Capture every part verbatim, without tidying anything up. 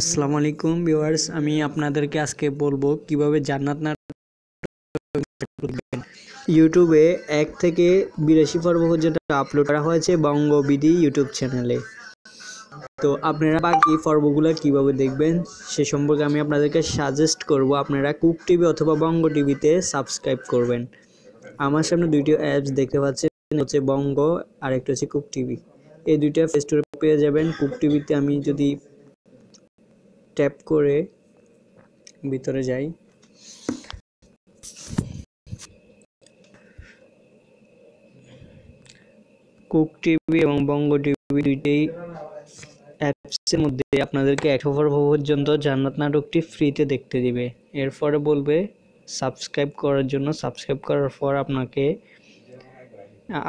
আসসালামু আলাইকুম ভিউয়ার্স, আমি আপনাদেরকে আজকে বলবো কিভাবে জান্নাত নাটক ইউটিউবে এক থেকে বিরাশি পর্ব পর্যন্ত আপলোড করা হয়েছে বঙ্গবিডি ইউটিউব চ্যানেলে। তো আপনারা বাকি পর্বগুলো কিভাবে দেখবেন সে সম্পর্কে আমি আপনাদেরকে সাজেস্ট করব আপনারা কুক টিভি অথবা বঙ্গ টিভিতে সাবস্ক্রাইব করবেন। আমার সামনে দুইটি অ্যাপস দেখতে পাচ্ছেন, হচ্ছে বঙ্গ আর একটা হচ্ছে কুক টিভি। এই দুইটা প্লে স্টোরে পেয়ে যাবেন। কুক টিভিতে আমি যদি ট্যাপ করে ভিতরে যাই, কুক টিভি এবং বঙ্গ টিভি দুইটাই অ্যাপসের মধ্যে আপনাদেরকে একশো পর্ব পর্যন্ত জান্নাত নাটকটি ফ্রিতে দেখতে দিবে। এরপরে বলবে সাবস্ক্রাইব করার জন্য। সাবস্ক্রাইব করার পর আপনাকে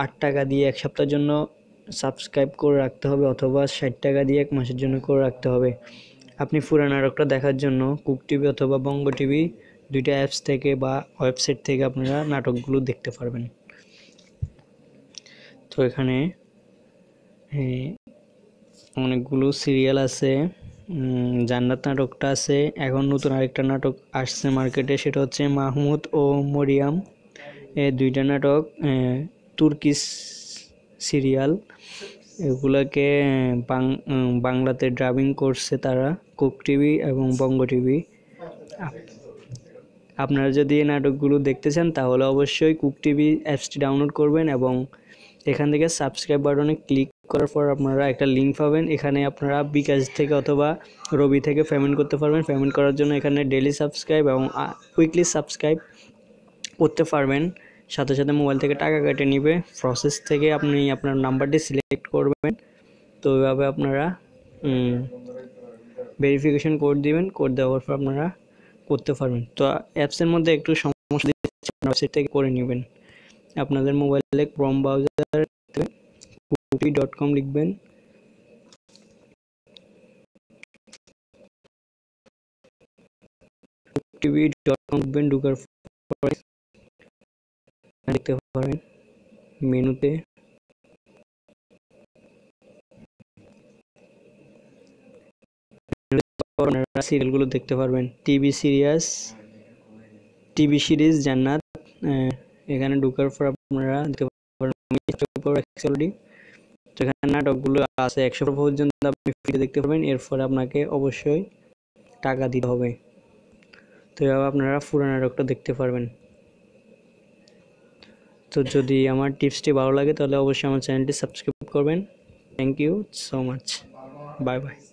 আট টাকা দিয়ে এক সপ্তাহের জন্য সাবস্ক্রাইব করে রাখতে হবে অথবা ষাট টাকা দিয়ে এক মাসের জন্য করে রাখতে হবে। আপনি পুরান নাটকটা দেখার জন্য কুক টিভি অথবা বঙ্গ টিভি দুইটা অ্যাপস থেকে বা ওয়েবসাইট থেকে আপনারা নাটকগুলো দেখতে পারবেন। তো এখানে অনেকগুলো সিরিয়াল আছে, জান্নাত নাটকটা আছে। এখন নতুন আরেকটা নাটক আসছে মার্কেটে, সেটা হচ্ছে মাহমুদ ও মরিয়াম। এই দুইটা নাটক তুর্কিশ সিরিয়াল, এগুলাকে বাংলাতে ড্রাবিং করছে তারা কুক টিভি এবং বঙ্গ টিভি। আপনারা যদি এই নাটকগুলো দেখতে চান তাহলে অবশ্যই কুক টিভি অ্যাপসটি ডাউনলোড করবেন এবং এখান থেকে সাবস্ক্রাইব বাটনে ক্লিক করার পর আপনারা একটা লিঙ্ক পাবেন। এখানে আপনারা বিকাশ থেকে অথবা রবি থেকে পেমেন্ট করতে পারবেন। পেমেন্ট করার জন্য এখানে ডেইলি সাবস্ক্রাইব এবং উইকলি সাবস্ক্রাইব করতে পারবেন। সাথে সাথে মোবাইল থেকে টাকা কেটে নেবে। প্রসেস থেকে আপনি আপনার নাম্বারটি সিলেক্ট করবেন। তো এইভাবে আপনারা ভেরিফিকেশন কোড দিবেন, কোড দেওয়ার পর আপনারা করতে পারবেন। তো অ্যাপসের মধ্যে একটু সমস্যা দিচ্ছে, ওয়েবসাইট থেকে করে নেবেন। আপনাদের মোবাইলে ক্রোম ব্রাউজার ডট কম লিখবেন। টিভি ডট কম লিখবেন, ঢুকার দেখতে পারেন মেনুতে। আপনারা সিরিয়ালগুলো দেখতে পারবেন, টিভি সিরিয়াস টিভি সিরিজ জান্নাত। এখানে ঢুকার পর আপনারা দেখতে পারবেন এখানে নাটকগুলো আছে একশো পর্যন্ত আপনি ফ্রিতে দেখতে পারবেন। এরপর আপনাকে অবশ্যই টাকা দিতে হবে। তো এভাবে আপনারা পুরো নাটকটা দেখতে পারবেন। তো যদি আমার টিপসটি ভালো লাগে তাহলে অবশ্যই আমার চ্যানেলটি সাবস্ক্রাইব করবেন। Thank you so much, bye by.